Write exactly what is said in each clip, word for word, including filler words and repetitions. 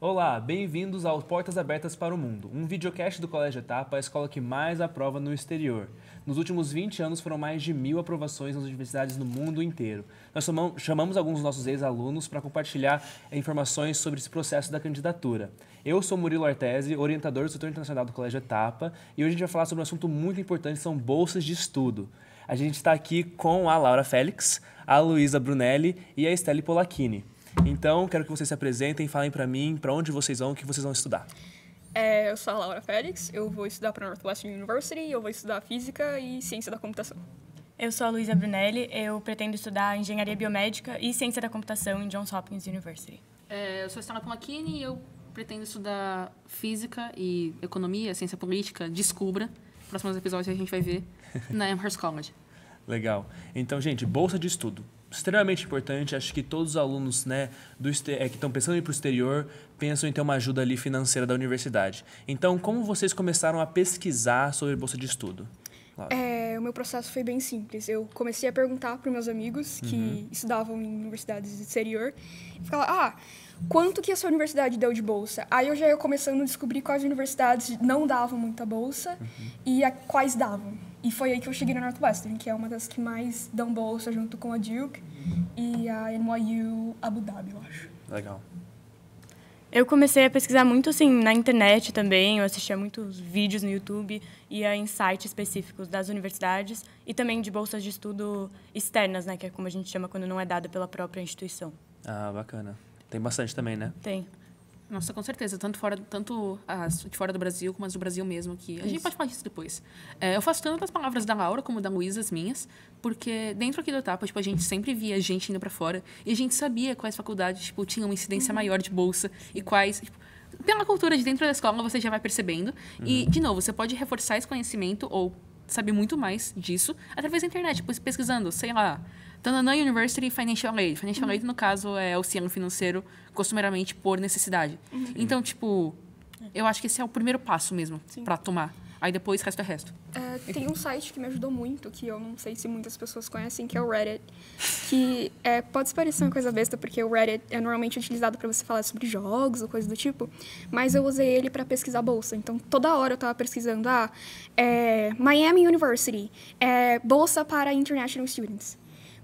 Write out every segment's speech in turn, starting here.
Olá, bem-vindos ao Portas Abertas para o Mundo, um videocast do Colégio Etapa, a escola que mais aprova no exterior. Nos últimos vinte anos foram mais de mil aprovações nas universidades no mundo inteiro. Nós chamamos alguns dos nossos ex-alunos para compartilhar informações sobre esse processo da candidatura. Eu sou Murilo Artesi, orientador do setor internacional do Colégio Etapa, e hoje a gente vai falar sobre um assunto muito importante, são bolsas de estudo. A gente está aqui com a Laura Félix, a Luiza Brunelli e a Stella Polachini. Então, quero que vocês se apresentem, falem para mim para onde vocês vão, o que vocês vão estudar. É, eu sou a Laura Félix, eu vou estudar para a Northwestern University, eu vou estudar Física e Ciência da Computação. Eu sou a Luiza Brunelli, eu pretendo estudar Engenharia Biomédica e Ciência da Computação em Johns Hopkins University. É, eu sou a Stella Polachini e eu pretendo estudar Física e Economia, Ciência Política, Descubra. Próximos episódios a gente vai ver na Amherst College. Legal. Então, gente, bolsa de estudo. Extremamente importante, acho que todos os alunos né, do é, que estão pensando em ir para o exterior pensam em ter uma ajuda ali financeira da universidade. Então, como vocês começaram a pesquisar sobre bolsa de estudo? É, o meu processo foi bem simples. Eu comecei a perguntar para meus amigos que uhum. estudavam em universidades do exterior e ficava, ah, quanto que a sua universidade deu de bolsa? Aí eu já ia começando a descobrir quais universidades não davam muita bolsa uhum. e a, quais davam. E foi aí que eu cheguei na Northwestern, que é uma das que mais dão bolsa junto com a Duke e a N Y U Abu Dhabi, eu acho. Legal. Eu comecei a pesquisar muito assim na internet também, eu assistia muitos vídeos no YouTube, ia em sites específicos das universidades e também de bolsas de estudo externas, né, que é como a gente chama quando não é dada pela própria instituição. Ah, bacana. Tem bastante também, né? Tem. Nossa, com certeza, tanto, fora, tanto as de fora do Brasil como as do Brasil mesmo. Que a gente pode falar disso depois. É, eu faço tanto as palavras da Laura como da Luiza, as minhas, porque dentro aqui do Etapa, tipo, a gente sempre via gente indo para fora e a gente sabia quais faculdades tipo, tinham incidência uhum. maior de bolsa e quais... Tipo, pela cultura de dentro da escola, você já vai percebendo. Uhum. E, de novo, você pode reforçar esse conhecimento ou saber muito mais disso através da internet, tipo, pesquisando, sei lá... Tananã University Financial Aid. Financial uhum. Aid, no caso, é auxílio financeiro, costumeiramente por necessidade. Uhum. Então, tipo, eu acho que esse é o primeiro passo mesmo para tomar. Aí depois, resto é resto. É, tem um site que me ajudou muito, que eu não sei se muitas pessoas conhecem, que é o Reddit. Que é, pode parecer uma coisa besta, porque o Reddit é normalmente utilizado para você falar sobre jogos ou coisa do tipo, mas eu usei ele para pesquisar bolsa. Então, toda hora eu estava pesquisando, ah, é, Miami University, é, bolsa para international students.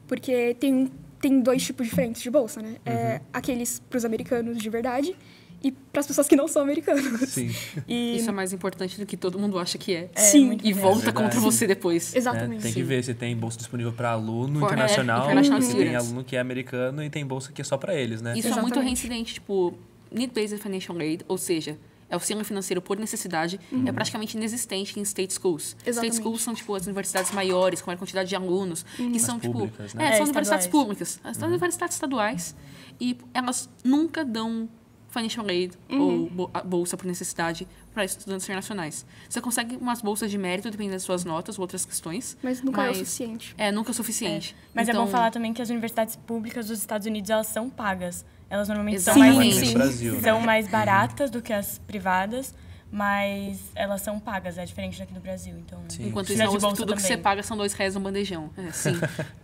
Porque tem, tem dois tipos diferentes de bolsa, né? Uhum. É, aqueles para os americanos de verdade e para as pessoas que não são americanas. Sim. E... Isso é mais importante do que todo mundo acha que é. é Sim. E volta é contra você Sim. depois. Exatamente. É, tem Sim. que ver se tem bolsa disponível para aluno For, internacional, é, internacional, se tem aluno que é americano e tem bolsa que é só para eles, né? Isso Exatamente. É muito reincidente, tipo, Need-blind Financial Aid, ou seja... É auxílio financeiro por necessidade, uhum. é praticamente inexistente em state schools. Exatamente. State schools são, tipo, as universidades maiores, com a quantidade de alunos, uhum. que são, as tipo... Públicas, né? É, é, são universidades públicas. As uhum. universidades estaduais. E elas nunca dão financial aid uhum. ou bolsa por necessidade para estudantes internacionais. Você consegue umas bolsas de mérito, dependendo das suas notas ou outras questões. Mas nunca mas, é o suficiente. É, nunca é o suficiente. É. Mas então, é bom falar também que as universidades públicas dos Estados Unidos, elas são pagas. Elas normalmente são mais, sim. Brasil, são né? mais baratas do que as privadas, mas elas são pagas, é diferente daqui do Brasil. Então, enquanto isso, não, tudo também. Que você paga são dois reais um bandejão. É, sim,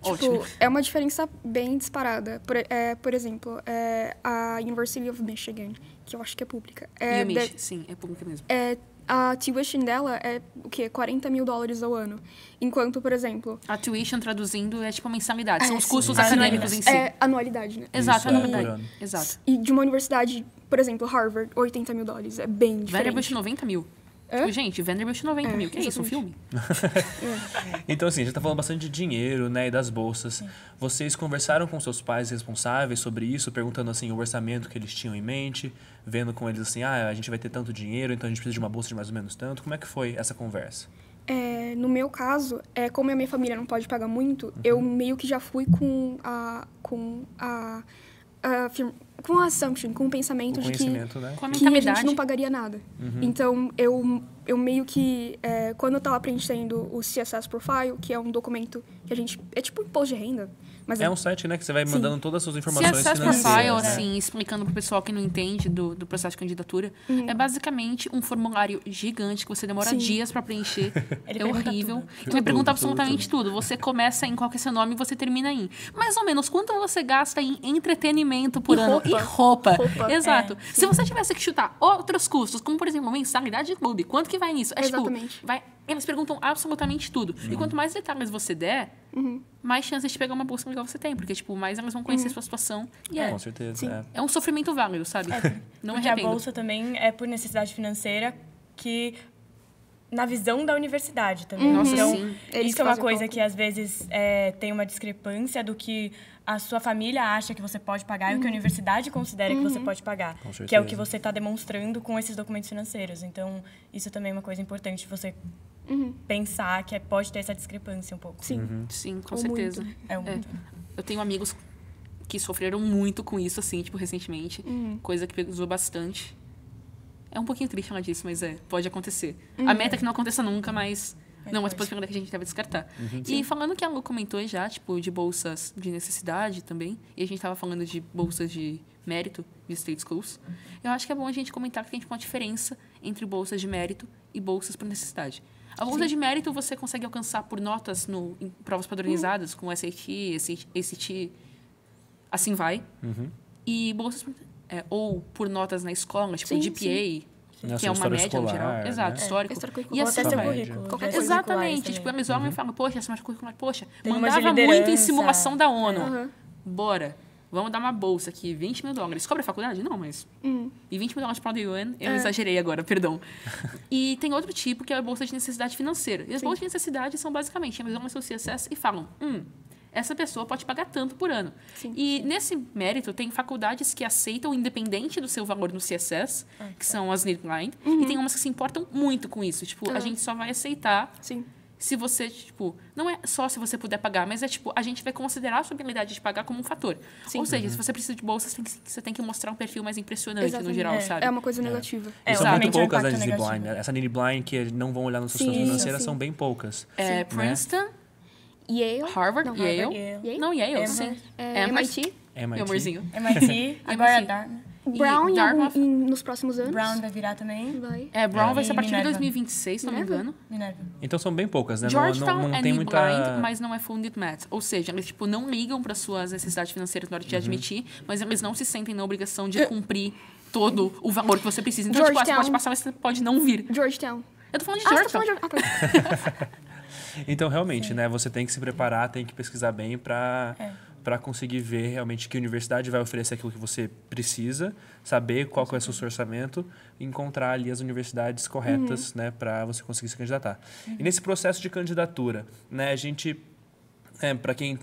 ótimo. Tipo, é uma diferença bem disparada. Por, é, por exemplo, é a University of Michigan, que eu acho que é pública. É, de, sim, é pública mesmo. É, a tuition dela é, o quê? quarenta mil dólares ao ano. Enquanto, por exemplo... A tuition, traduzindo, é tipo a mensalidade. É, são os sim. custos acadêmicos em si. É anualidade, né? Exato, anualidade. É, exato. E de uma universidade, por exemplo, Harvard, oitenta mil dólares. É bem diferente. Vanderbilt, noventa mil. É? Tipo, gente, Vanderbilt, noventa mil. É, que é isso, um filme? é. Então, assim, a gente tá falando bastante de dinheiro, né? E das bolsas. É. Vocês conversaram com seus pais responsáveis sobre isso? Perguntando, assim, o orçamento que eles tinham em mente? Vendo com eles, assim, ah, a gente vai ter tanto dinheiro, então a gente precisa de uma bolsa de mais ou menos tanto. Como é que foi essa conversa? É, no meu caso, é, como a minha família não pode pagar muito, uhum. eu meio que já fui com a... Com a, a com a assumption, com o pensamento o de que, né? que a gente não pagaria nada. Uhum. Então, eu, eu meio que... É, quando eu estava preenchendo o C S S Profile, que é um documento que a gente... É tipo um imposto de renda. Mas é um site, né, que você vai sim. mandando todas as suas informações financeiras. C S S Profile, assim, explicando para o pessoal que não entende do, do processo de candidatura, uhum. é basicamente um formulário gigante que você demora sim. dias para preencher. Ele é horrível. Ele vai perguntar absolutamente tudo, tudo. tudo. Você começa em qual que é seu nome e você termina em. Mais ou menos, quanto você gasta em entretenimento por e ano roupa. e roupa? roupa. Exato. É, Se você tivesse que chutar outros custos, como, por exemplo, mensalidade de clube, quanto que vai nisso? É, exatamente. Tipo, vai... Eles perguntam absolutamente tudo. Uhum. E quanto mais detalhes você der, uhum. mais chances de pegar uma bolsa legal você tem. Porque, tipo, mais elas vão conhecer uhum. a sua situação. E é, é, com certeza. É. é um sofrimento válido, sabe? É. Não é arrependo. A bolsa também é por necessidade financeira que... na visão da universidade também. Uhum. Nossa, então, sim. Eles isso é uma coisa um que, às vezes, é, tem uma discrepância do que a sua família acha que você pode pagar uhum. e o que a universidade considera uhum. que você pode pagar. Que é o que você está demonstrando com esses documentos financeiros. Então, isso também é uma coisa importante, você uhum. pensar que pode ter essa discrepância um pouco. Sim, uhum. sim, com Ou certeza. Muito. É, muito. É. Eu tenho amigos que sofreram muito com isso, assim, tipo, recentemente. Uhum. Coisa que pesou bastante. É um pouquinho triste falar disso, mas é, pode acontecer. Uhum. A meta é que não aconteça nunca, mas... É não, mas pode perguntar que a gente deve descartar. Uhum. E sim. falando que a Lu comentou já, tipo, de bolsas de necessidade também, e a gente estava falando de bolsas de mérito, de state schools, eu acho que é bom a gente comentar que tem tipo, uma diferença entre bolsas de mérito e bolsas por necessidade. A bolsa sim. de mérito você consegue alcançar por notas no, em provas padronizadas, uhum. com S A T, A C T, assim vai. Uhum. E bolsas... É, ou por notas na escola, tipo sim, G P A, sim. que Nossa, é uma média escolar, no geral. Exato, né? histórico. É, histórico. E assim, até seu currículo. Qualquer exatamente. Tipo, a minha uhum. me fala, poxa, essa média curricular, poxa, tem mandava muito em simulação da ONU. Uhum. Bora, vvamos dar uma bolsa aqui, vinte mil dólares. Cobre a faculdade? Não, mas... Uhum. E vinte mil dólares para a U N, eu é. exagerei agora, perdão. E tem outro tipo, que é a bolsa de necessidade financeira. E as sim. bolsas de necessidade são basicamente, eles vão no seu C S S e falam, hum... essa pessoa pode pagar tanto por ano. Sim, e sim. nesse mérito, tem faculdades que aceitam, independente do seu valor no C S S, ah, que tá. são as Need-blind, uhum. e tem umas que se importam muito com isso. Tipo, uhum. a gente só vai aceitar sim. se você, tipo... Não é só se você puder pagar, mas é tipo, a gente vai considerar a sua habilidade de pagar como um fator. Sim. Ou seja, uhum. se você precisa de bolsa, você tem que, você tem que mostrar um perfil mais impressionante exatamente. No geral, é. sabe? É uma coisa negativa. É. É, são muito poucas as Need-blind. Essa Need-blind que não vão olhar nas suas situações financeiras são bem poucas. É, né? Princeton... Yale. Harvard? Não, Yale. Harvard. Yale. Yale. Não, Yale, Amherst. Sim. É, M I T. Meu amorzinho. M I T. Agora Dartmouth. Brown e Dartmouth. Em, nos próximos anos. Brown vai virar também. Vai. É, Brown é. vai ser a partir Minerva. de dois mil e vinte e seis, se não me engano. Minerva. Então são bem poucas, né? Georgetown não, não, não é tem muita... blind, mas não é funded math. Ou seja, eles tipo, não ligam para suas necessidades financeiras na hora de uhum. admitir, mas eles não se sentem na obrigação de cumprir todo o valor que você precisa. Então, Georgetown. Tipo, você pode passar, mas você pode não vir. Georgetown. Eu tô falando de Georgetown. Ah, você tá falando de Georgetown. Então, realmente, sim. né? Você tem que se preparar, tem que pesquisar bem para é. para conseguir ver realmente que a universidade vai oferecer aquilo que você precisa, saber qual que é o seu orçamento, encontrar ali as universidades corretas, uhum. né? Para você conseguir se candidatar. Uhum. E nesse processo de candidatura, né? A gente, é, para quem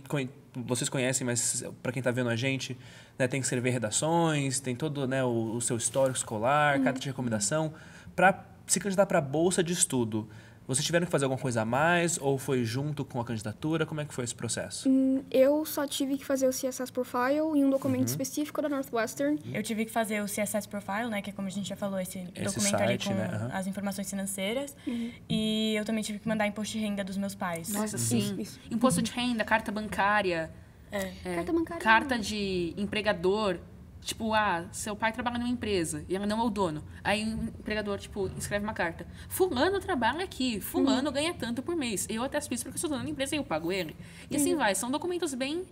vocês conhecem, mas para quem está vendo a gente, né? Tem que escrever redações, tem todo né, o, o seu histórico escolar, uhum. carta de recomendação, para se candidatar para a bolsa de estudo. Vocês tiveram que fazer alguma coisa a mais ou foi junto com a candidatura? Como é que foi esse processo? Hum, eu só tive que fazer o C S S Profile e um documento uhum. específico da Northwestern. Eu tive que fazer o C S S Profile, né, que é como a gente já falou, esse, esse documento site, ali com né? uhum. as informações financeiras. Uhum. E eu também tive que mandar imposto de renda dos meus pais. Nossa, uhum. sim. Isso, isso. Imposto uhum. de renda, carta bancária. É. É, carta bancária. Carta de empregador. Tipo, ah, seu pai trabalha numa empresa e ela não é o dono. Aí o empregador, tipo, escreve uma carta. Fulano trabalha aqui, fulano uhum. ganha tanto por mês. Eu até assisto porque eu sou dono da empresa e eu pago ele. E uhum. assim vai, são documentos bem...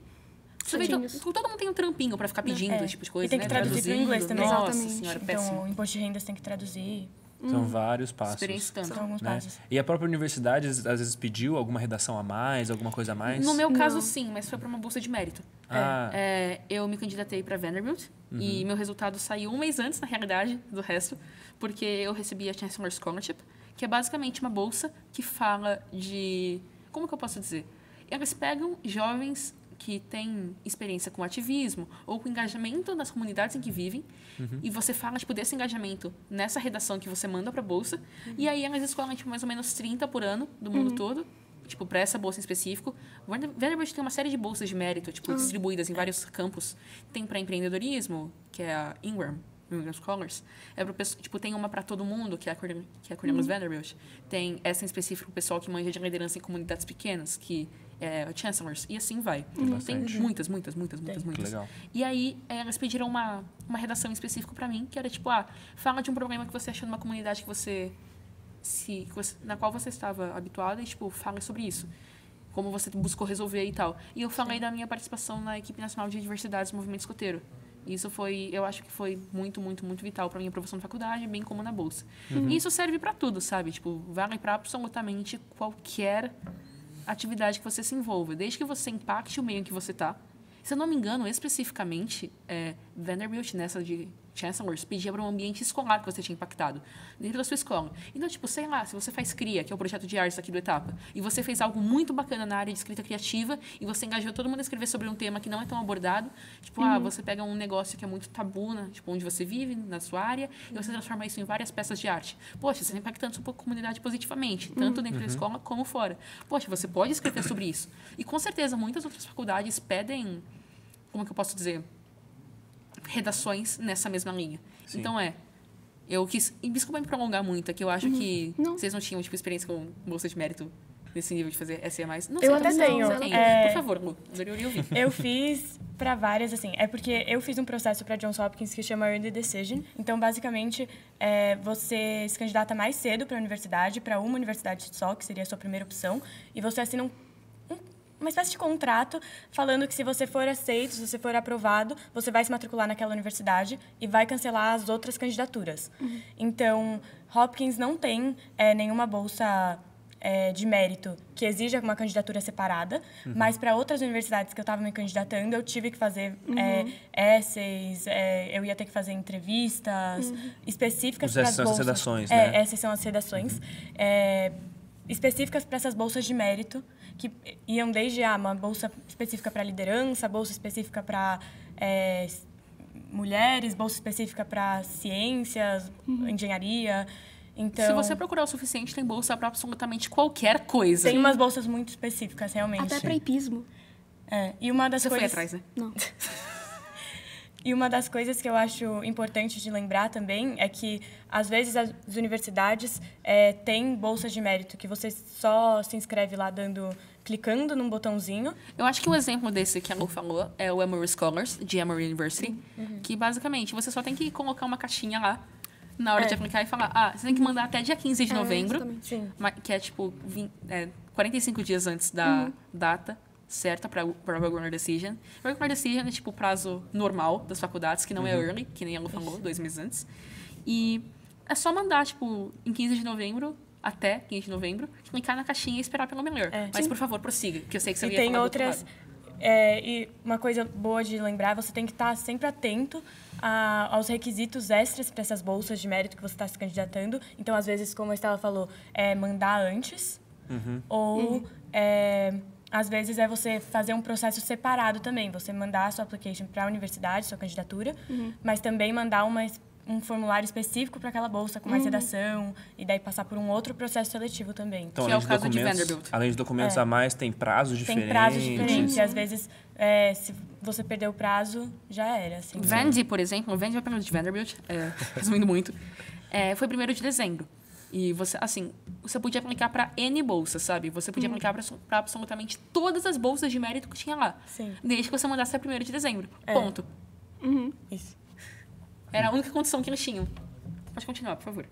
Todo, todo mundo tem um trampinho pra ficar pedindo é. esse tipo de coisa, e tem que né? traduzir para o inglês também. Nossa exatamente. Senhora, péssimo. Então, o imposto de renda você tem que traduzir. São hum. vários passos. São alguns né? passos. E a própria universidade, às vezes, pediu alguma redação a mais, alguma coisa a mais? No meu caso, não. sim, mas foi para uma bolsa de mérito. Ah. É, eu me candidatei para Vanderbilt uhum. e meu resultado saiu um mês antes, na realidade, do resto, porque eu recebi a Chancellor's Scholarship, que é basicamente uma bolsa que fala de... Como que eu posso dizer? Eles pegam jovens que têm experiência com ativismo ou com engajamento nas comunidades em que vivem uhum. e você fala, tipo, desse engajamento nessa redação que você manda para a bolsa uhum. e aí elas escolhem, tipo, mais ou menos trinta por ano do mundo uhum. todo, tipo, para essa bolsa em específico. Vanderbilt tem uma série de bolsas de mérito, tipo, uhum. distribuídas em vários campos. Tem para empreendedorismo, que é a Ingram, Migrant Scholars, é pro pessoal, tipo, tem uma para todo mundo, que é a Cornell, que é a Cornell uhum. Vanderbilt. Tem essa em específico, o pessoal que manja de liderança em comunidades pequenas, que é a Chancellor's, e assim vai. Uhum. Tem muitas, muitas, muitas, tem. muitas, muitas. Legal. E aí, elas pediram uma, uma redação em específico para mim, que era tipo, ah, fala de um problema que você achou numa comunidade que você... Se, na qual você estava habituada e, tipo, fala sobre isso. Como você buscou resolver e tal. E eu falei da minha participação na equipe nacional de diversidades do movimento escoteiro. E isso foi, eu acho que foi muito, muito, muito vital para minha aprovação na faculdade, bem como na bolsa. Uhum. E isso serve para tudo, sabe? Tipo, vale para absolutamente qualquer atividade que você se envolva. Desde que você impacte o meio em que você tá. Se eu não me engano, especificamente, é, Vanderbilt, nessa de Chancellor's, pedia para um ambiente escolar que você tinha impactado, dentro da sua escola. Então, tipo, sei lá, se você faz CRIA, que é o projeto de artes aqui do Etapa, e você fez algo muito bacana na área de escrita criativa, e você engajou todo mundo a escrever sobre um tema que não é tão abordado, tipo, uhum. ah, você pega um negócio que é muito tabu, né? Tipo, onde você vive, na sua área, uhum. e você transforma isso em várias peças de arte. Poxa, você está impactando sua comunidade positivamente, tanto uhum. dentro da escola como fora. Poxa, você pode escrever sobre isso. E, com certeza, muitas outras faculdades pedem... Como que eu posso dizer? Redações nessa mesma linha. Sim. Então, é... Eu quis... E desculpa me prolongar muito, é que eu acho uhum. que... Não. Vocês não tinham, tipo, experiência com bolsa de mérito nesse nível de fazer S E A mais. Não sei, eu até tenho. Não, é... Por favor, Lu. Eu, eu fiz para várias, assim... É porque eu fiz um processo para Johns Hopkins que chama Early Decision. Então, basicamente, é, você se candidata mais cedo para a universidade, para uma universidade só, que seria a sua primeira opção, e você assina um... uma espécie de contrato falando que se você for aceito, se você for aprovado, você vai se matricular naquela universidade e vai cancelar as outras candidaturas. Uhum. Então, Hopkins não tem é, nenhuma bolsa é, de mérito que exija uma candidatura separada, uhum. mas para outras universidades que eu estava me candidatando, eu tive que fazer uhum. é, essays, é, eu ia ter que fazer entrevistas uhum. específicas para as bolsas. Essas são as redações, é, né? Essas são as redações. Uhum. É, específicas para essas bolsas de mérito, que iam desde ah, uma bolsa específica para liderança, bolsa específica para é, mulheres, bolsa específica para ciências, uhum. engenharia. Então, se você procurar o suficiente, tem bolsa para absolutamente qualquer coisa. Tem umas bolsas muito específicas, realmente. Até para hipismo. É, e uma das você coisas... foi atrás, né? Não. E uma das coisas que eu acho importante de lembrar também é que, às vezes, as universidades é, têm bolsas de mérito, que você só se inscreve lá dando, clicando num botãozinho. Eu acho que um exemplo desse que a Lu falou é o Amherst Scholars, de Emory University, uhum. que, basicamente, você só tem que colocar uma caixinha lá na hora é. de aplicar e falar, ah, você tem que mandar até dia quinze de novembro, é, que é, tipo, vinte, é, quarenta e cinco dias antes da uhum. data certa para a Regular Decision. Regular Decision é tipo o prazo normal das faculdades, que não uhum. é early, que nem ela falou, dois meses antes. E é só mandar, tipo, em quinze de novembro, até quinze de novembro, clicar na caixinha e esperar pelo melhor. É. Mas, Sim. por favor, prossiga, que eu sei que você e ia tem falar outras, do outro lado. É, e uma coisa boa de lembrar, você tem que estar sempre atento a, aos requisitos extras para essas bolsas de mérito que você está se candidatando. Então, às vezes, como a Estela falou, é mandar antes, uhum. ou... Uhum. É, às vezes, é você fazer um processo separado também. Você mandar a sua application para a universidade, sua candidatura, uhum. mas também mandar uma, um formulário específico para aquela bolsa, com mais uhum. redação, e daí passar por um outro processo seletivo também. Então, que é o caso de Vanderbilt. Além de documentos é. a mais, tem prazos diferentes. Tem prazos diferentes. Uhum. Às vezes, é, se você perder o prazo, já era. Assim. Vandy, por exemplo, Vandy vai para o de Vanderbilt, é, resumindo muito, é, foi primeiro de dezembro. E você, assim, você podia aplicar para N bolsas, sabe? Você podia uhum. aplicar para absolutamente todas as bolsas de mérito que tinha lá. Sim. Desde que você mandasse a primeiro de dezembro. É. Ponto. Uhum. Isso. Era a única condição que eles tinham. Pode continuar, por favor.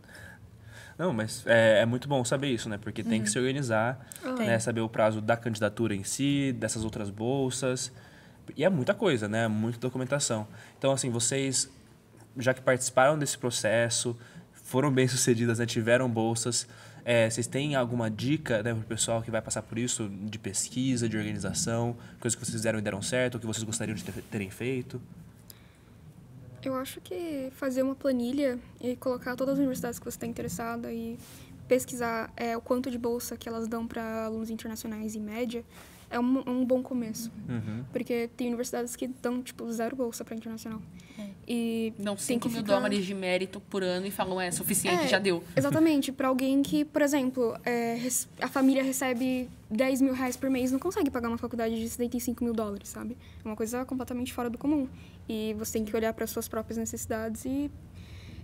Não, mas é, é muito bom saber isso, né? Porque uhum. tem que se organizar, uhum. né? Saber o prazo da candidatura em si, dessas outras bolsas. E é muita coisa, né? Muita documentação. Então, assim, vocês, já que participaram desse processo... foram bem-sucedidas, né? Tiveram bolsas. É, vocês têm alguma dica, né, para o pessoal que vai passar por isso, de pesquisa, de organização, coisas que vocês fizeram e deram certo, ou que vocês gostariam de ter, terem feito? Eu acho que fazer uma planilha e colocar todas as universidades que você está interessada e pesquisar é, o quanto de bolsa que elas dão para alunos internacionais em média é um, um bom começo. Uhum. Porque tem universidades que dão, tipo, zero bolsa para internacional. É. E não, cinco mil dólares de mérito por ano e falam, é suficiente, é, já deu. Exatamente, para alguém que, por exemplo, é, a família recebe dez mil reais por mês, não consegue pagar uma faculdade de setenta e cinco mil dólares, sabe? É uma coisa completamente fora do comum. E você tem que olhar para as suas próprias necessidades e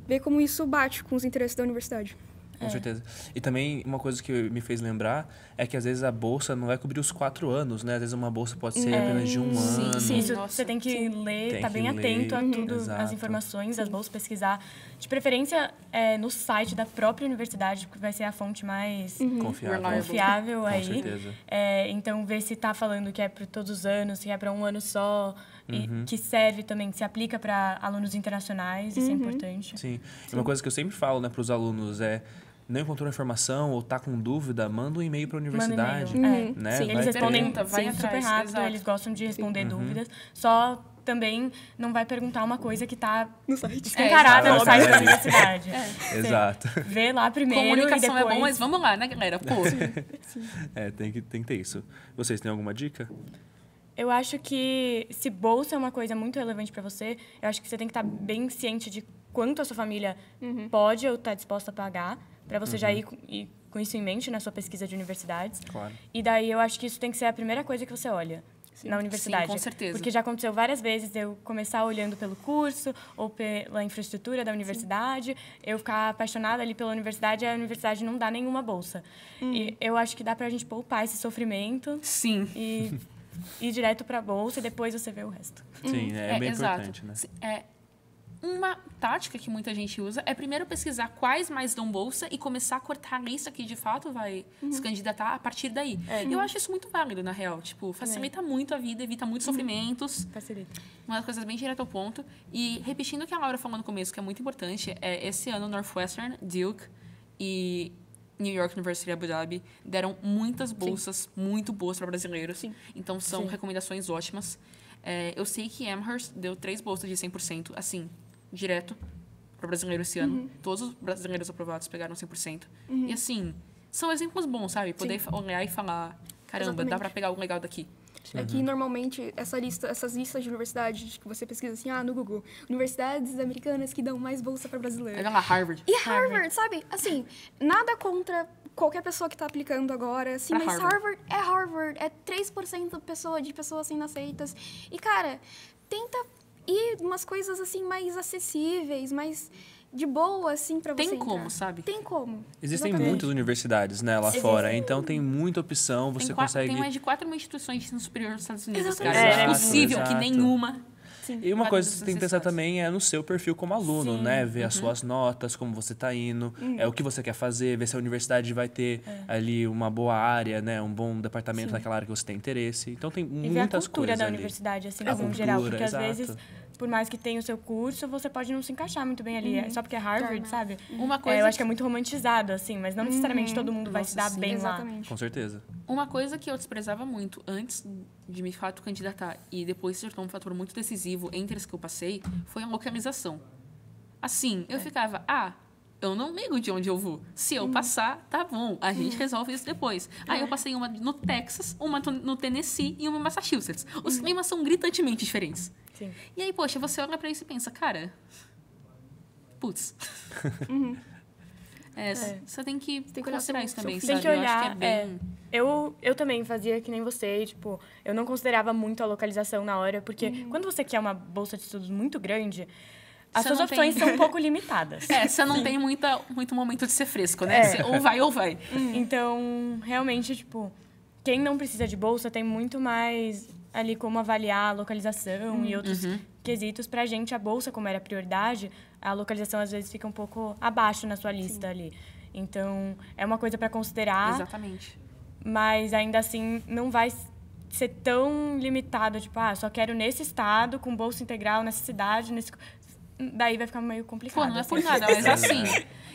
ver como isso bate com os interesses da universidade. Com é. certeza. E também uma coisa que me fez lembrar é que às vezes a bolsa não vai cobrir os quatro anos, né? Às vezes uma bolsa pode ser é. apenas de um sim, ano. Sim, isso, você tem que sim. ler, estar tá bem ler. atento a tudo, Exato. as informações das bolsas, pesquisar. De preferência é, no site da própria universidade, porque vai ser a fonte mais uhum. confiável, confiável aí. Com certeza. É, então, ver se está falando que é para todos os anos, que é para um ano só... E uhum. que serve também, que se aplica para alunos internacionais, isso uhum. é importante. Sim. Sim, uma coisa que eu sempre falo, né, para os alunos é... Não encontrou informação ou está com dúvida, manda um e-mail para a universidade. Um uhum. né? Sim, vai eles respondem ter... vai super atrás, rápido, exato. eles gostam de responder uhum. dúvidas. Só também não vai perguntar uma coisa que está escancarada no site da universidade. É. Exato. Vê lá primeiro. Comunicação e depois... é bom, mas vamos lá, né, galera? Pô. Sim. Sim. É, tem que, tem que ter isso. Vocês têm alguma dica? Eu acho que se bolsa é uma coisa muito relevante para você, eu acho que você tem que estar bem ciente de quanto a sua família uhum. pode ou está disposta a pagar, para você uhum. já ir com, ir com isso em mente na sua pesquisa de universidades. Claro. E daí eu acho que isso tem que ser a primeira coisa que você olha Sim. na universidade. Sim, com certeza. Porque já aconteceu várias vezes eu começar olhando pelo curso ou pela infraestrutura da universidade, Sim. eu ficar apaixonada ali pela universidade e a universidade não dá nenhuma bolsa. Hum. E eu acho que dá para a gente poupar esse sofrimento. Sim. E... ir direto para a bolsa e depois você vê o resto. Sim, é, é bem exato. importante, né? É, uma tática que muita gente usa é primeiro pesquisar quais mais dão bolsa e começar a cortar a lista que de fato vai uhum. se candidatar a partir daí. É. Eu acho isso muito válido, na real. Tipo, facilita é. muito a vida, evita muitos uhum. sofrimentos. Facilita. Uma das coisas bem direto ao ponto. E repetindo o que a Laura falou no começo, que é muito importante, é esse ano Northwestern, Duke e... New York University Abu Dhabi deram muitas bolsas, Sim. muito boas para brasileiros. Sim. Então, são Sim. recomendações ótimas. É, eu sei que Amherst deu três bolsas de cem por cento, assim, direto, para brasileiro esse ano. Uhum. Todos os brasileiros aprovados pegaram cem por cento. Uhum. E, assim, são exemplos bons, sabe? Poder Sim. olhar e falar, caramba, Exatamente. dá para pegar algo legal daqui. É que, normalmente, essa lista, essas listas de universidades que você pesquisa assim, ah, no Google, universidades americanas que dão mais bolsa para brasileiros. Olha lá, Harvard. E Harvard, Harvard, sabe? Assim, nada contra qualquer pessoa que está aplicando agora, assim, pra mas Harvard. Harvard é Harvard, é três por cento pessoa, de pessoas assim inaceitas. E, cara, tenta ir umas coisas, assim, mais acessíveis, mais... de boa, assim, pra você Tem entrar. como, sabe? Tem como. Existem Exatamente. muitas universidades, né, lá Existem. fora. Então, tem muita opção, você tem quatro, consegue... Tem mais de quatro mil instituições de ensino superior nos Estados Unidos, Exatamente. cara. É, é possível Exato. que nenhuma... Sim. E uma Para coisa que você tem que pensar também é no seu perfil como aluno, Sim. né? Ver uhum. as suas notas, como você está indo, uhum. é, o que você quer fazer, ver se a universidade vai ter é. ali uma boa área, né? Um bom departamento Sim. naquela área que você tem interesse. Então, tem e muitas coisas a cultura coisas da ali. universidade, assim, a cultura, em geral. Porque, exato. às vezes, por mais que tenha o seu curso, você pode não se encaixar muito bem ali. Uhum. Só porque é Harvard, uhum. sabe? Uma coisa é, eu acho que é muito romantizado, assim, mas não necessariamente uhum. todo mundo Nossa, vai se dar sim. bem Exatamente. lá. Com certeza. Uma coisa que eu desprezava muito antes de me fato candidatar e depois se tornou um fator muito decisivo entre as que eu passei foi a localização. Assim, eu é. ficava, ah, eu não ligo de onde eu vou. Se eu hum. passar, tá bom, a gente hum. resolve isso depois. É. Aí eu passei uma no Texas, uma no Tennessee e uma no Massachusetts. Os hum. climas são gritantemente diferentes. Sim. E aí, poxa, você olha pra isso e pensa, cara, putz. Uhum. É, é. Você tem que tem que considerar isso também, sabe? Tem que olhar, eu acho que é bem... É. Eu, eu também fazia que nem você, tipo, eu não considerava muito a localização na hora, porque uhum. quando você quer uma bolsa de estudos muito grande, as você suas opções tem... são um pouco limitadas. É, você não Sim. tem muita, muito momento de ser fresco, né? É. Você ou vai ou vai. Uhum. Então, realmente, tipo, quem não precisa de bolsa tem muito mais ali como avaliar a localização uhum. e outros uhum. quesitos. Pra gente, a bolsa, como era prioridade, a localização às vezes fica um pouco abaixo na sua lista Sim. ali. Então, é uma coisa pra considerar. Exatamente. Mas, ainda assim, não vai ser tão limitado, tipo, ah, só quero nesse estado, com bolsa integral, nessa cidade, nesse... Daí vai ficar meio complicado. Pô, não é por nada, mas assim...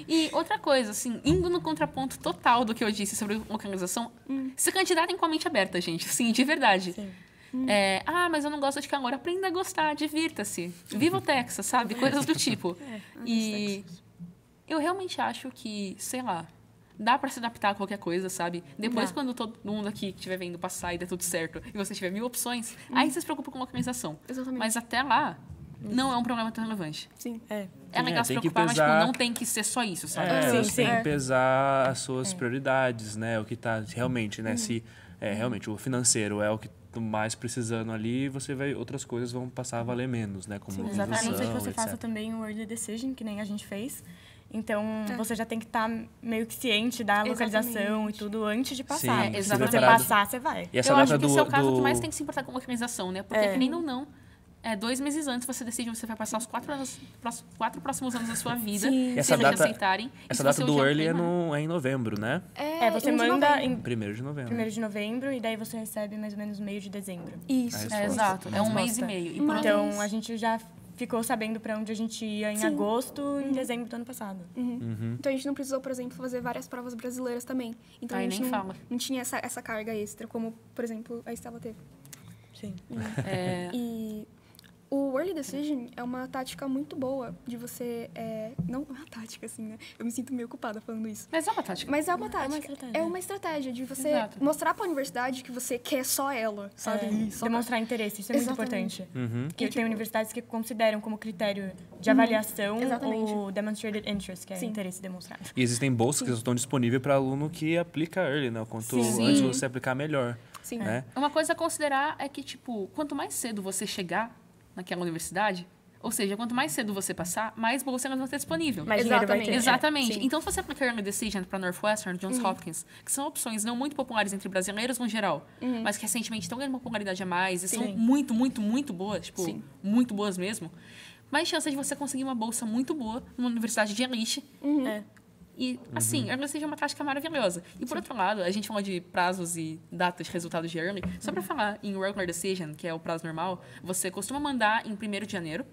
E outra coisa, assim, indo no contraponto total do que eu disse sobre localização, hum. se candidatem com a mente aberta, gente, assim, de verdade. Sim. É, ah, mas eu não gosto de calor. Aprenda a gostar, divirta-se. Viva o Texas, sabe? Coisas do tipo. É, e eu realmente acho que, sei lá, dá pra se adaptar a qualquer coisa, sabe? Depois, dá. quando todo mundo aqui que estiver vendo passar e der tudo certo, e você tiver mil opções, hum. aí você se preocupa com localização. Exatamente. Mas até lá... não é um problema tão relevante. Sim, é. É legal é, se preocupar, pesar... mas tipo, não tem que ser só isso, sabe? É, sim, sim. Tem que pesar as suas é. prioridades, né? O que tá realmente, né? Uhum. Se é, realmente o financeiro é o que mais precisando ali, você vai, outras coisas vão passar a valer menos, né? Como exatamente. A não ser que você etcétera faça também o Early Decision, que nem a gente fez. Então, é. você já tem que estar tá meio que ciente da localização exatamente. E tudo antes de passar. Sim, exatamente. Se você passar, você vai. E essa eu acho que esse é o caso do... que mais tem que se importar com a organização, né? Porque é. que nem não, não. É, dois meses antes você decide onde você vai passar os quatro, anos, quatro próximos anos da sua vida, se essa eles data, aceitarem. Essa data do Early é, no, é em novembro, né? É, é você manda em... Primeiro de novembro. Primeiro de novembro, e daí você recebe mais ou menos meio de dezembro. Isso. É, exato. É um mês e meio. E mas... Então, a gente já... ficou sabendo para onde a gente ia em sim. agosto e em dezembro do ano passado. Uhum. Uhum. Então, a gente não precisou, por exemplo, fazer várias provas brasileiras também. Então, ai, a gente nem não, fala. não tinha essa, essa carga extra, como, por exemplo, a Stella teve. Sim. Uhum. É... E o Early Decision é uma tática muito boa de você... É... Não é uma tática, assim, né? Eu me sinto meio culpada falando isso. Mas é uma tática. Mas é uma tática. É uma estratégia, é uma estratégia de você exato. Mostrar para a universidade que você quer só ela, sabe? É. Só demonstrar pra... interesse. Isso é exatamente. Muito importante. Uhum. Porque e, tipo... tem universidades que consideram como critério de avaliação uhum. o demonstrated interest, que é sim. interesse demonstrado. E existem bolsas sim. que estão disponíveis para aluno que aplica early, né? Quanto sim. antes você aplicar, melhor. Sim. Né? Uma coisa a considerar é que, tipo, quanto mais cedo você chegar naquela universidade, ou seja, quanto mais cedo você passar, mais bolsa vai ter disponível. Mais exatamente. Ter. Exatamente. É. Então, se você aplicar Early Decision para Northwestern, Johns uhum. Hopkins, que são opções não muito populares entre brasileiros no geral, uhum. mas que recentemente estão ganhando popularidade a mais e sim. são muito, muito, muito boas, tipo, sim. muito boas mesmo, mais chance de você conseguir uma bolsa muito boa numa universidade de elite. Uhum. É. E, assim, uhum. Early Decision é uma tática maravilhosa. E, por sim. outro lado, a gente falou de prazos e datas de resultados de Early. Só uhum. para falar em Regular Decision, que é o prazo normal, você costuma mandar em primeiro de janeiro.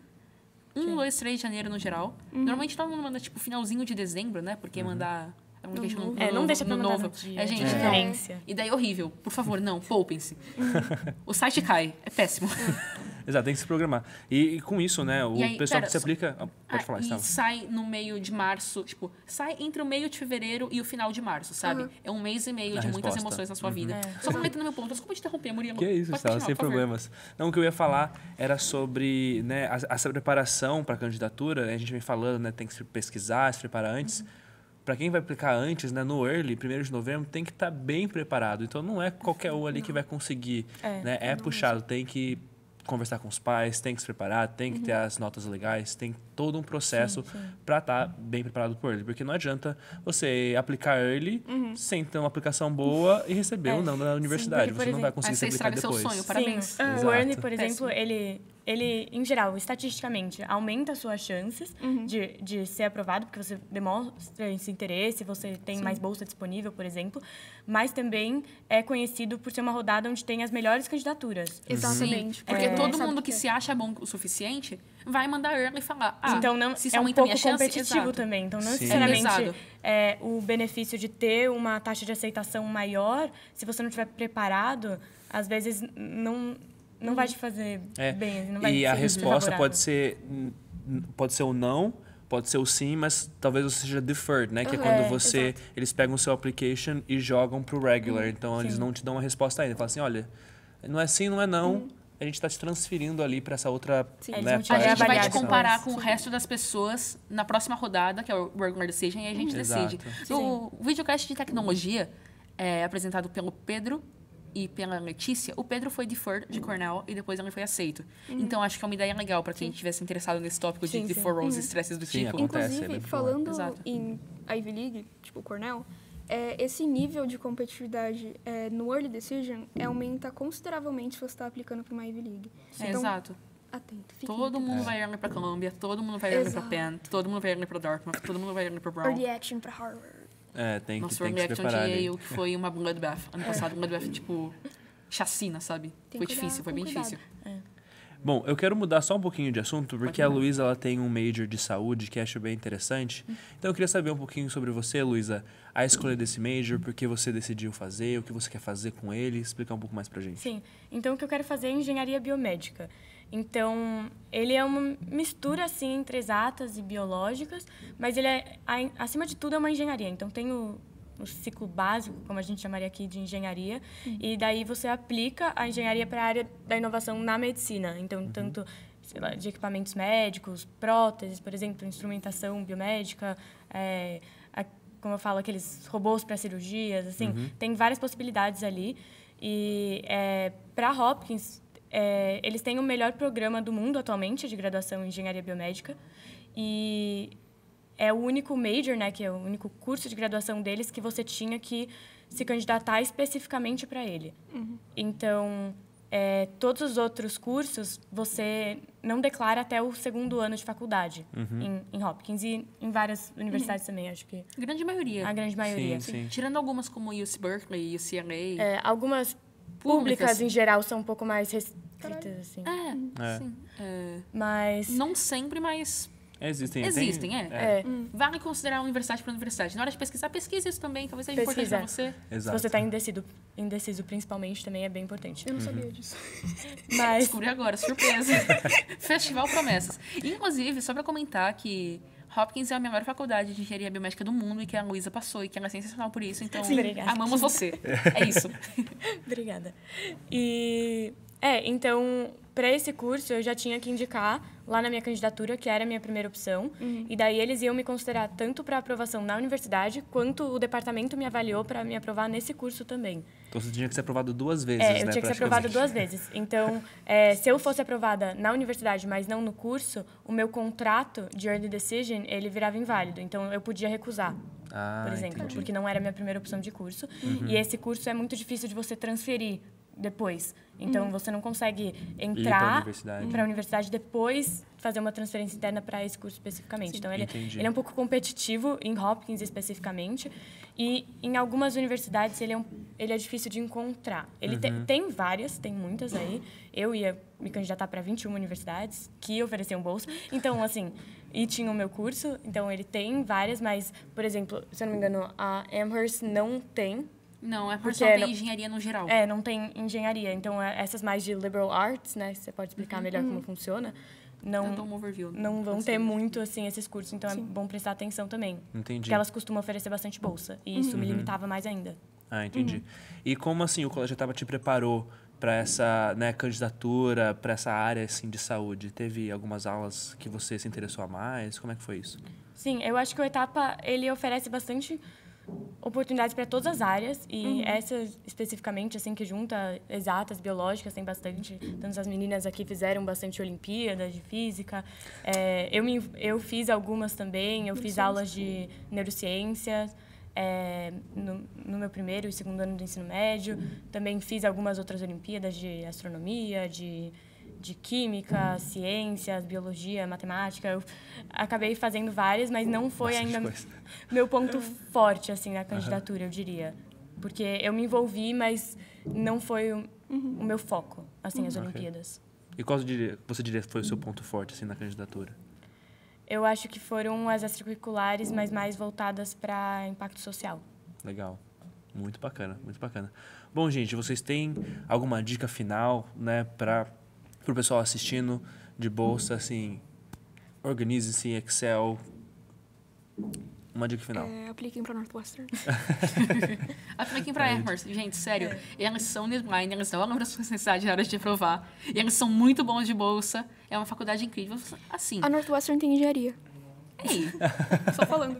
um, dois, três de janeiro no geral. Uhum. Normalmente todo mundo manda, tipo, finalzinho de dezembro, né? Porque uhum. mandar... No no novo, é, não deixa pra no mandar no dia. É, gente, é. Então, e daí é horrível. Por favor, não, poupem-se. O site cai. É péssimo. Exato, tem que se programar. E, e com isso, né, o aí, pessoal pera, que se aplica... Só, pode falar, Stella. E sai no meio de março, tipo, sai entre o meio de fevereiro e o final de março, sabe? Uhum. É um mês e meio a de resposta. Muitas emoções na sua uhum. vida. É. Só comentando meu ponto, desculpa te interromper, Murilo. Que isso, Stella, sem problemas. Não, o que eu ia falar era sobre, né, a, a preparação para a candidatura. A gente vem falando, né, tem que se pesquisar, se preparar antes. Uhum. Para quem vai aplicar antes, né, no Early, primeiro de novembro, tem que estar tá bem preparado. Então, não é qualquer um ali não. que vai conseguir. É, né? é puxado, mesmo. Tem que conversar com os pais, tem que se preparar, tem que uhum. ter as notas legais, tem todo um processo para estar tá bem preparado para o Early. Porque não adianta você aplicar Early uhum. sem ter uma aplicação boa e receber é. ou não na universidade. Sim, você exemplo, não vai conseguir se aplicar depois. Você estraga seu sonho, parabéns. Uhum. O Early, por exemplo, é ele... ele, em geral, estatisticamente, aumenta as suas chances uhum. de, de ser aprovado, porque você demonstra esse interesse, você tem sim. mais bolsa disponível, por exemplo, mas também é conhecido por ser uma rodada onde tem as melhores candidaturas. Exatamente. Sim, porque é, todo mundo que, que se acha bom o suficiente vai mandar Early e falar, ah, então, não, se isso é um pouco chance, competitivo exato. Também, então não sim. necessariamente é, o benefício de ter uma taxa de aceitação maior, se você não estiver preparado, às vezes não... Não vai te fazer é. bem, não vai e te a resposta pode ser, pode ser o não, pode ser o sim, mas talvez você seja deferred, né? Que uhum. é quando você, exato. Eles pegam o seu application e jogam pro regular. Uhum. Então, sim. eles não te dão uma resposta ainda. Falam assim, olha, não é sim, não é não. Uhum. A gente está te transferindo ali para essa outra... Sim, né, a gente vai, vai te comparar com sim. o resto das pessoas na próxima rodada, que é o Regular Decision, e aí a gente uhum. decide. Exato. O videocast de tecnologia é apresentado pelo Pedro... e pela Letícia, o Pedro foi deferred de Cornell e depois ele foi aceito. Uhum. Então, acho que é uma ideia legal para quem estivesse interessado nesse tópico de deferrals e estresses do tipo. Sim, acontece, inclusive, falando exato. Em Ivy League, tipo Cornell, é, esse nível de competitividade é, no Early Decision é, aumenta consideravelmente se você está aplicando para uma Ivy League. Então, é, exato. Atento, todo mundo atento. Vai Early para Columbia, todo mundo vai Early para Penn, todo mundo vai Early para Dartmouth, todo mundo vai Early para Brown. Early Action para Harvard. É, tem que, nosso tem que se preparar. Nosso Yale foi uma bloodbath. Ano passado, bloodbath, tipo, chacina, sabe? Tem foi cuidado, difícil, foi bem cuidado. Difícil. É. Bom, eu quero mudar só um pouquinho de assunto, porque a Luiza, ela tem um major de saúde que acho bem interessante. Hum. Então, eu queria saber um pouquinho sobre você, Luiza, a escolha desse major, por que você decidiu fazer, o que você quer fazer com ele, explicar um pouco mais pra gente. Sim, então o que eu quero fazer é engenharia biomédica. Então, ele é uma mistura, assim, entre exatas e biológicas, mas ele é, acima de tudo, é uma engenharia. Então, tem o, o ciclo básico, como a gente chamaria aqui de engenharia, uhum. e daí você aplica a engenharia para a área da inovação na medicina. Então, uhum. tanto sei lá, de equipamentos médicos, próteses, por exemplo, instrumentação biomédica, é, a, como eu falo, aqueles robôs para cirurgias, assim, uhum. tem várias possibilidades ali. E é, para Hopkins, é, eles têm o melhor programa do mundo atualmente de graduação em engenharia biomédica. E é o único major, né, que é o único curso de graduação deles que você tinha que se candidatar especificamente para ele. Uhum. Então, é, todos os outros cursos você não declara até o segundo ano de faculdade, uhum, em, em Hopkins e em várias universidades, uhum, também, acho que... Grande maioria. A grande maioria. Sim, sim. Sim. Tirando algumas como U C Berkeley, U C L A... É, algumas públicas, públicas, em geral, são um pouco mais restritas, assim. É, é. Sim. É. Mas... Não sempre, mas... Existem, Existem tem, é. é. Vale considerar universidade para universidade. Na hora de pesquisar, pesquisa isso também, talvez seja importante para você. Exato. Se você está indeciso, indeciso principalmente, também é bem importante. Eu não, uhum, sabia disso. Mas... Descobri agora, surpresa. Festival Promessas. Inclusive, só para comentar que Hopkins é a melhor faculdade de engenharia biomédica do mundo e que a Luiza passou e que ela é sensacional por isso, então Sim, amamos você. É isso. Obrigada. E... É, então, para esse curso, eu já tinha que indicar lá na minha candidatura, que era a minha primeira opção. Uhum. E daí eles iam me considerar tanto para aprovação na universidade, quanto o departamento me avaliou para me aprovar nesse curso também. Então, você tinha que ser aprovado duas vezes, é, né? Eu tinha que ser aprovado duas vezes. Então, é, se eu fosse aprovada na universidade, mas não no curso, o meu contrato de Early Decision, ele virava inválido. Então, eu podia recusar. Ah, por exemplo, entendi. Porque não era a minha primeira opção de curso. Uhum. E esse curso é muito difícil de você transferir depois. Então, hum, você não consegue entrar para a universidade e depois fazer uma transferência interna para esse curso especificamente. Sim. Então, ele, ele é um pouco competitivo em Hopkins especificamente. E em algumas universidades, ele é, um, ele é difícil de encontrar. Ele, uhum, te, tem várias, tem muitas aí. Eu ia me candidatar para vinte e uma universidades que ofereciam bolsa. Então, assim, e tinha o meu curso. Então, ele tem várias, mas, por exemplo, se eu não me engano, a Amherst não tem. Não, é porque só tem engenharia no geral. É, não tem engenharia. Então, essas mais de liberal arts, né? Você pode explicar, uhum, melhor como funciona. Não, um overview, não vão ter muito, assim, esses cursos. Então, sim, é bom prestar atenção também. Entendi. Porque elas costumam oferecer bastante bolsa. E, uhum, isso me limitava mais ainda. Ah, entendi. Uhum. E como, assim, o Colégio Etapa te preparou para essa, né, candidatura, para essa área, assim, de saúde? Teve algumas aulas que você se interessou a mais? Como é que foi isso? Sim, eu acho que o Etapa, ele oferece bastante oportunidades para todas as áreas e, uhum, essa especificamente, assim, que junta exatas, biológicas, tem bastante. Tanto as meninas aqui fizeram bastante Olimpíadas de Física, é, eu, me, eu fiz algumas também, eu fiz aulas de neurociências, é, no, no meu primeiro e segundo ano do ensino médio, também fiz algumas outras Olimpíadas de astronomia, de... de química, ciências, biologia, matemática. Eu acabei fazendo várias, mas não foi Nossa, ainda coisa. meu ponto forte, assim, na candidatura, uhum, eu diria. Porque eu me envolvi, mas não foi o, uhum, o meu foco, assim, uhum, as Olimpíadas. Okay. E qual você diria que foi o seu ponto forte, assim, na candidatura? Eu acho que foram as extracurriculares, mas mais voltadas para impacto social. Legal. Muito bacana, muito bacana. Bom, gente, vocês têm alguma dica final, né, para... Para o pessoal assistindo de bolsa, assim, organize-se em Excel. Uma dica final. É, apliquem para Northwestern. Apliquem para Amherst. Gente, sério, elas são Need-blind, elas não lembram a sua necessidade na hora de aprovar. E elas são muito bons de bolsa. É uma faculdade incrível. Assim. A Northwestern tem engenharia. Ei, só falando.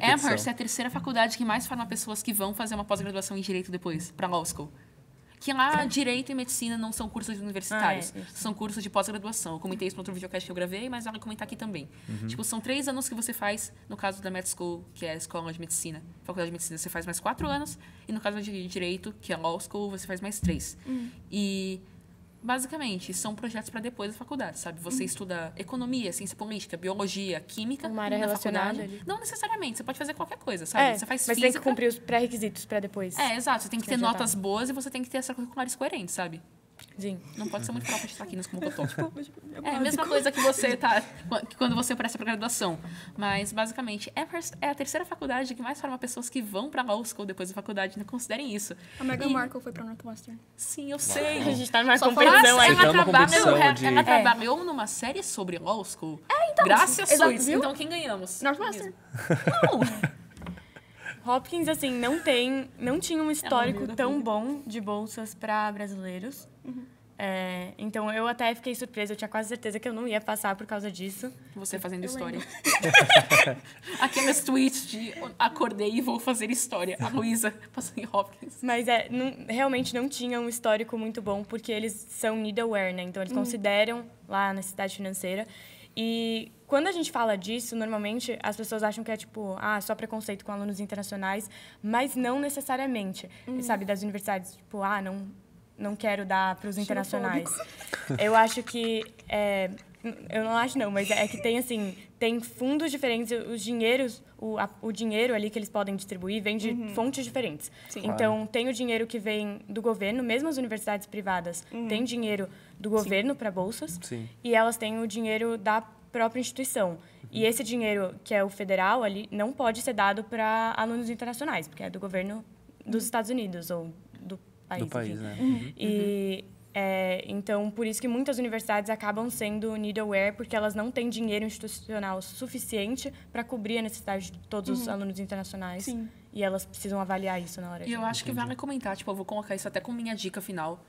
É, Amherst é a terceira faculdade que mais forma pessoas que vão fazer uma pós-graduação em Direito depois, para Law School. Que lá, Direito e Medicina não são cursos universitários, ah, é, são cursos de pós-graduação. Eu comentei isso no outro videocast que eu gravei, mas vale comentar aqui também. Uhum. Tipo, são três anos que você faz, no caso da Med School, que é a Escola de Medicina, Faculdade de Medicina, você faz mais quatro anos, e no caso de Direito, que é a Law School, você faz mais três. Uhum. E, basicamente, são projetos para depois da faculdade, sabe? Você, uhum, estuda economia, ciência política, biologia, química. Uma área relacionada ali. Não necessariamente, você pode fazer qualquer coisa, sabe? É, você faz mas física. Mas tem que cumprir os pré-requisitos para depois. É, exato. Você tem que ter notas boas e você tem que ter extracurriculares coerentes, sabe? Sim. Não pode ser muito próprio de estar aqui nos como botão. É a mesma coisa que você tá, que quando você presta para graduação. Mas, basicamente, é a terceira faculdade que mais forma pessoas que vão para Law School depois da faculdade. Não considerem isso. A Meghan e... Markle foi para Northwestern. Sim, eu sei. Wow. A gente está numa competição aí. Ela, trabalhou, de... ela é. trabalhou numa série sobre Law School. É, então. Graças a Deus. Então, quem ganhamos? Northwestern. Não! Hopkins, assim, não tem, não tinha um histórico tão bom de bolsas para brasileiros. Uhum. É, então, eu até fiquei surpresa. Eu tinha quase certeza que eu não ia passar por causa disso. Você fazendo eu história. aquelas tweets de acordei e vou fazer história. A Luiza passou em Hopkins. Mas é, não, realmente não tinha um histórico muito bom, porque eles são need aware, né? Então, eles hum. consideram lá a necessidade financeira. E quando a gente fala disso, normalmente as pessoas acham que é tipo, ah, só preconceito com alunos internacionais, mas não necessariamente, uhum. sabe, das universidades, tipo, ah, não, não quero dar para os internacionais. Eu acho que, é, eu não acho não, mas é que tem assim, tem fundos diferentes, os dinheiros, o, a, o dinheiro ali que eles podem distribuir vem de uhum. fontes diferentes. Sim. Então, tem o dinheiro que vem do governo, mesmo as universidades privadas uhum. têm dinheiro do governo para bolsas, Sim. e elas têm o dinheiro da própria instituição. Uhum. E esse dinheiro, que é o federal, ali não pode ser dado para alunos internacionais, porque é do governo dos Estados Unidos, ou do país. Do país, né? Uhum. E, é, então, por isso que muitas universidades acabam sendo need aware, porque elas não têm dinheiro institucional suficiente para cobrir a necessidade de todos uhum. os alunos internacionais. Sim. E elas precisam avaliar isso na hora. E eu acho que vale comentar, tipo, eu vou colocar isso até como minha dica final.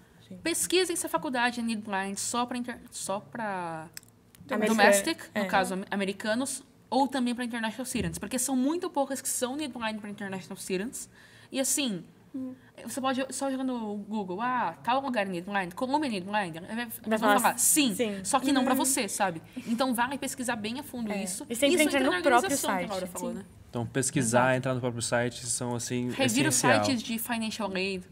Pesquisem se a faculdade é need-blind só para inter... só para domestic, é. no caso americanos, ou também para international students, porque são muito poucas que são need-blind para international students. E assim, hum. você pode só jogando no Google, ah, tal lugar é need-blind, Colômbia é need-blind, vai falar sim, sim, só que não hum. para você, sabe? Então vai pesquisar bem a fundo é. isso. E sempre entrar no próprio site. Laura falou, né? Então pesquisar, Exato. entrar no próprio site são assim Revira essencial. Os sites de Financial Aid.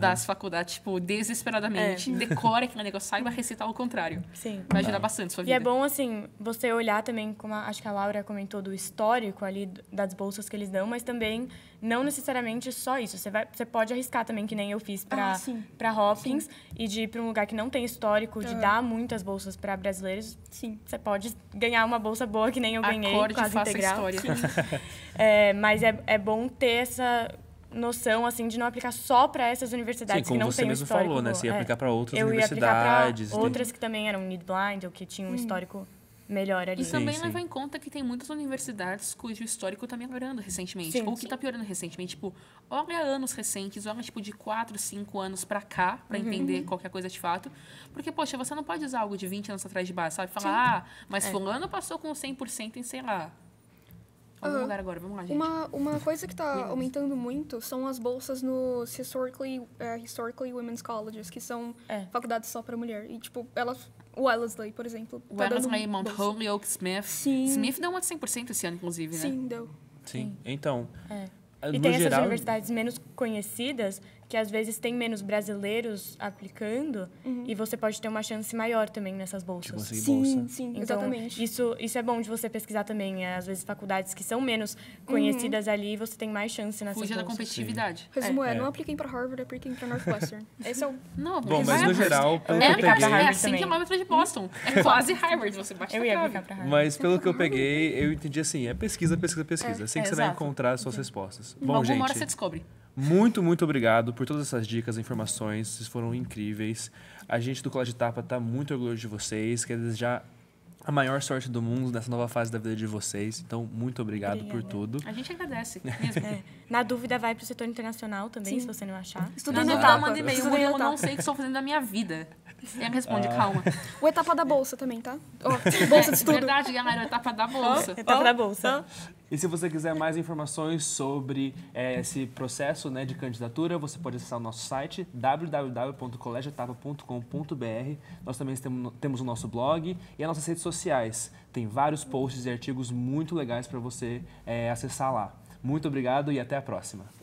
Das faculdades, tipo, desesperadamente. É. Decora aquele negócio, saiba recitar ao contrário. Sim. Vai ajudar bastante a sua vida. E é bom, assim, você olhar também, como a, acho que a Laura comentou, do histórico ali das bolsas que eles dão, mas também não necessariamente só isso. Você, vai, você pode arriscar também, que nem eu fiz para ah, Hopkins, sim. e de ir para um lugar que não tem histórico, de ah. dar muitas bolsas para brasileiros. Sim. Você pode ganhar uma bolsa boa, que nem eu ganhei, Acorde, quase faça integral. História. é, mas é, é bom ter essa noção, assim, de não aplicar só para essas universidades Sim, como que não você tem um histórico. Você mesmo falou, né? Você ia aplicar é. para outras eu universidades. Outras tem... que também eram need-blind ou que tinham um histórico melhor ali. E também sim, levar sim. em conta que tem muitas universidades cujo histórico está melhorando recentemente. Sim, ou sim. que está piorando recentemente. Tipo, olha anos recentes, olha tipo de quatro, cinco anos para cá, para uhum. entender qualquer coisa de fato. Porque, poxa, você não pode usar algo de vinte anos atrás de base, sabe? Falar, sim. ah, mas é. fulano passou com cem por cento em, sei lá, Uhum. lugar agora. Vamos lá, gente. Uma, uma coisa que está aumentando muito são as bolsas nos historically, uh, historically women's colleges, que são é. faculdades só para mulher. E, tipo, elas... O Wellesley, por exemplo. O tá Wellesley, Mount Holyoke, Smith. Sim. Smith deu uma de cem por cento esse ano, inclusive, né? Sim, deu. Sim. Sim. Então... É. E tem essas geral... universidades menos conhecidas, que às vezes tem menos brasileiros aplicando, uhum. e você pode ter uma chance maior também nessas bolsas. Sim, bolsa. sim, então, exatamente. Isso, isso é bom de você pesquisar também. Às vezes, faculdades que são menos conhecidas uhum. ali, você tem mais chance nessas Fuja bolsas. Fuja da competitividade. Sim. Resumo é, é, não apliquem para Harvard, apliquem para Northwestern. Esse é o... Não, bom, mas no geral, pelo é, que eu peguei... É cem quilômetros de Boston. É quase Harvard, você bate eu ia aplicar para Harvard. Mas pelo que eu peguei, eu entendi assim, é pesquisa, pesquisa, pesquisa. É. Assim é, que você exato. vai encontrar as suas Sim. respostas. Bom, Alguma gente, hora você descobre. Muito, muito obrigado por todas essas dicas e informações. Vocês foram incríveis. A gente do Colégio Etapa está muito orgulhoso de vocês. Quer desejar a maior sorte do mundo nessa nova fase da vida de vocês. Então, muito obrigado Obrigada. por tudo. A gente agradece. Mesmo. É. Na dúvida, vai para o setor internacional também, Sim. se você não achar. Estudando não, Etapa. Manda e-mail. Eu não sei o que estou fazendo da minha vida. E ela responde, ah. calma. O Etapa da Bolsa também, tá? Oh, bolsa de estudo. É verdade, galera. O Etapa da Bolsa. Oh, etapa oh. da Bolsa. Oh. E se você quiser mais informações sobre é, esse processo, né, de candidatura, você pode acessar o nosso site w w w ponto colégio etapa ponto com ponto b r. Nós também temos, temos o nosso blog e as nossas redes sociais. Tem vários posts e artigos muito legais para você é, acessar lá. Muito obrigado e até a próxima.